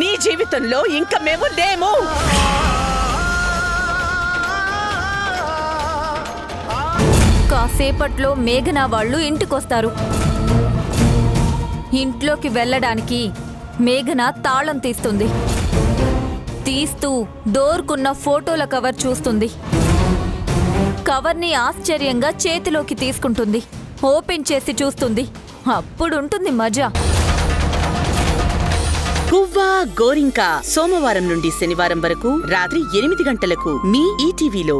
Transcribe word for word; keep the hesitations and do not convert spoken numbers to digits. నీ జీవితంలో ఇంకా మేము లేము. కాసేపట్లో మేఘనా వాళ్ళు ఇంటికొస్తారు. ఇంట్లోకి వెళ్ళడానికి మేఘనా తాళం తీస్తుంది. తీస్తూ డోర్కున్న ఫోటోల కవర్ చూస్తుంది. కవర్ని ఆశ్చర్యంగా చేతిలోకి తీసుకుంటుంది. ఓపెన్ చేసి చూస్తుంది. అప్పుడు ఉంటుంది మజా. గువ్వా గోరింక సోమవారం నుండి శనివారం వరకు రాత్రి ఎనిమిది గంటలకు మీ ఈటీవీలో.